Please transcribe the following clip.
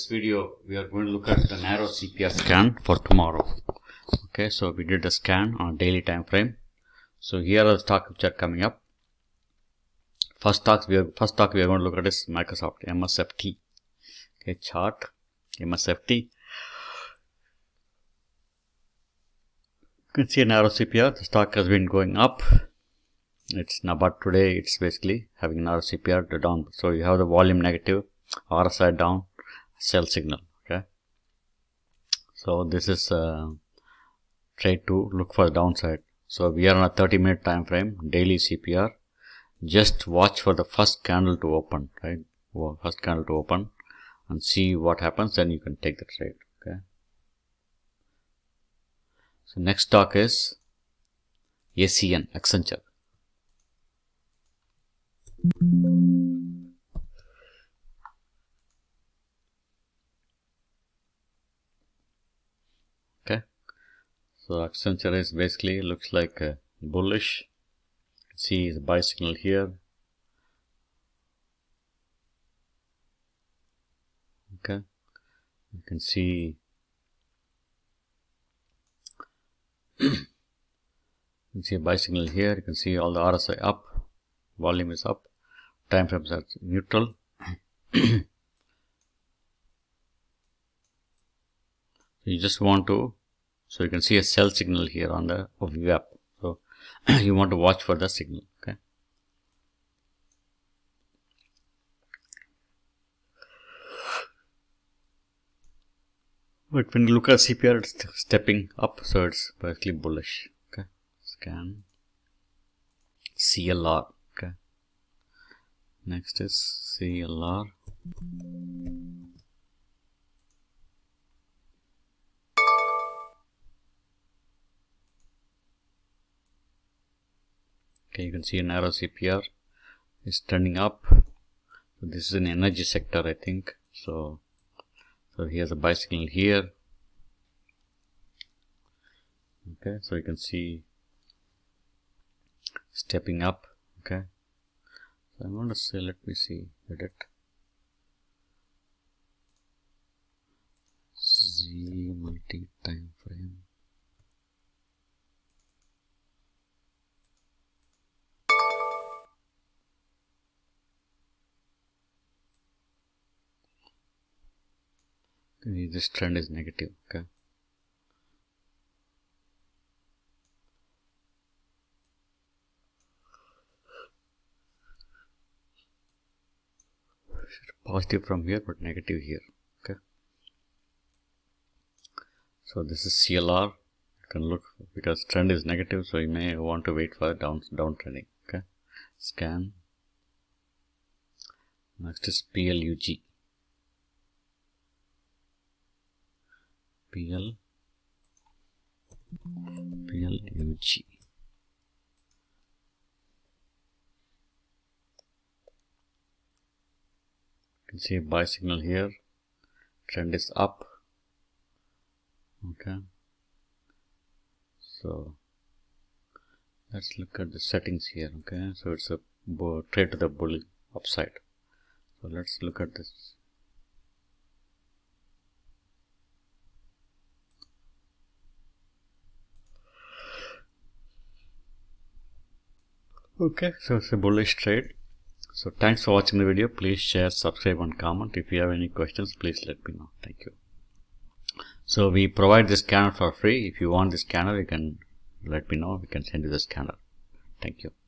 this video, we are going to look at the narrow CPR scan for tomorrow. Okay, so we did a scan on daily time frame. So here are the talks which are coming up. First talk we are going to look at is Microsoft MSFT. Okay, chart MSFT. You can see a narrow CPR. The stock has been going up. It's now, but today it's basically having narrow CPR to down. So you have the volume negative, RSI down, sell signal. Okay, so this is trade to look for downside. So we are on a 30-minute time frame, daily CPR. Just watch for the first candle to open, right? Well, first candle to open, and see what happens. Then you can take the trade. Okay. So next stock is Accenture. Okay, so Accenture is basically looks like bullish. See the buy signal here. Okay, you can see you can see a buy signal here. You can see all the RSI up, volume is up. Time frames are neutral. You just want to, so you can see a sell signal here on the VWAP. So you want to watch for the signal. Okay. But when you look at CPR, it's stepping up, so it's basically bullish. Okay. Scan CLR. Next is CLR. Okay, you can see a narrow CPR is trending up. This is an energy sector, I think. So here's a buy signal here. Okay, so you can see stepping up. Okay. I'm going to say, let me see, edit Z multi time frame. Okay, this trend is negative. Okay. Positive from here, but negative here. Okay, so this is CLR. You can look because trend is negative, so you may want to wait for down trending. Okay, scan. Next is PLUG. PLUG. You can see a buy signal here. Trend is up. Okay, so let's look at the settings here. Okay, so it's a trade to the bull upside. So let's look at this. Okay, so it's a bullish trade. So thanks for watching the video. Please share, subscribe and comment. If you have any questions, please let me know. Thank you. So we provide this scanner for free. If you want this scanner, you can let me know. We can send you the scanner. Thank you.